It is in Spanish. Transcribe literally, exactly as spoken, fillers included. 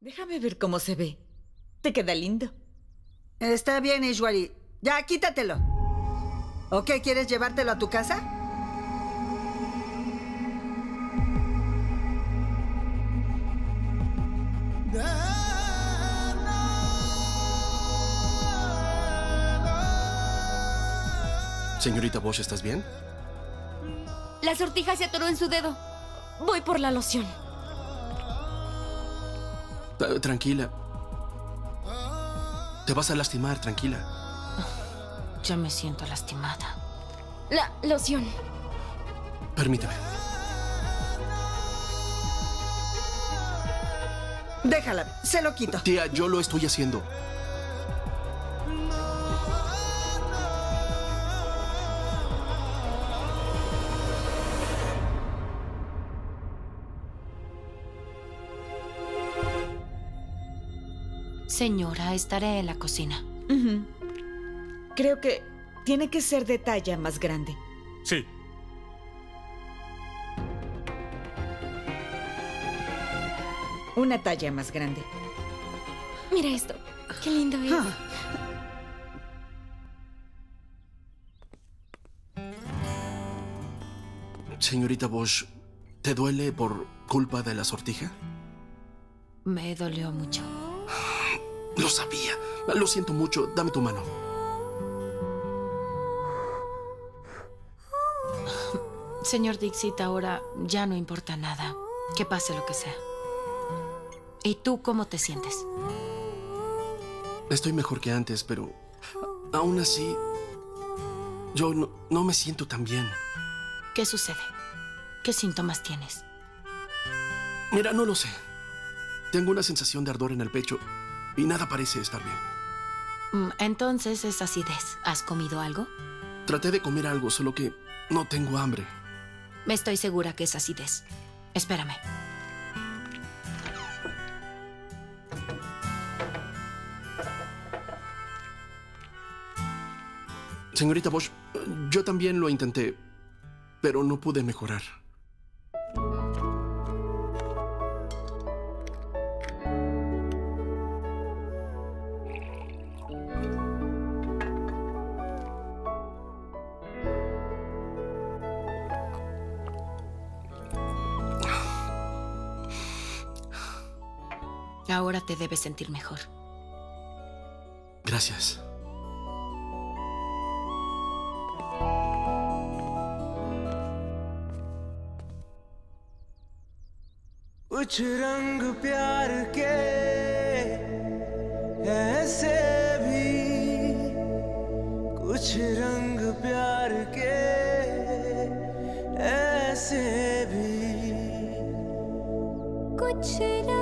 Déjame ver cómo se ve. Te queda lindo. Está bien, Ishwari. Ya, quítatelo. ¿O qué? ¿Quieres llevártelo a tu casa? Señorita Bosch, ¿estás bien? La sortija se atoró en su dedo. Voy por la loción. Tranquila. Te vas a lastimar, tranquila. Ya me siento lastimada. La loción. Permíteme. Déjala, se lo quito. Tía, yo lo estoy haciendo. Señora, estaré en la cocina. Uh-huh. Creo que tiene que ser de talla más grande. Sí. Una talla más grande. Mira esto. Qué lindo es. Ah. Señorita Bosch, ¿te duele por culpa de la sortija? Me dolió mucho. Lo sabía. Lo siento mucho. Dame tu mano. Señor Dixit, ahora ya no importa nada. Que pase lo que sea. ¿Y tú cómo te sientes? Estoy mejor que antes, pero aún así yo no, no me siento tan bien. ¿Qué sucede? ¿Qué síntomas tienes? Mira, no lo sé. Tengo una sensación de ardor en el pecho. Y nada parece estar bien. Entonces es acidez. ¿Has comido algo? Traté de comer algo, solo que no tengo hambre. Estoy segura que es acidez. Espérame. Señorita Bosch, yo también lo intenté, pero no pude mejorar. Ahora te debes sentir mejor. Gracias. Uch rang pyar ke aise bhi kuch rang pyar ke aise bhi kuch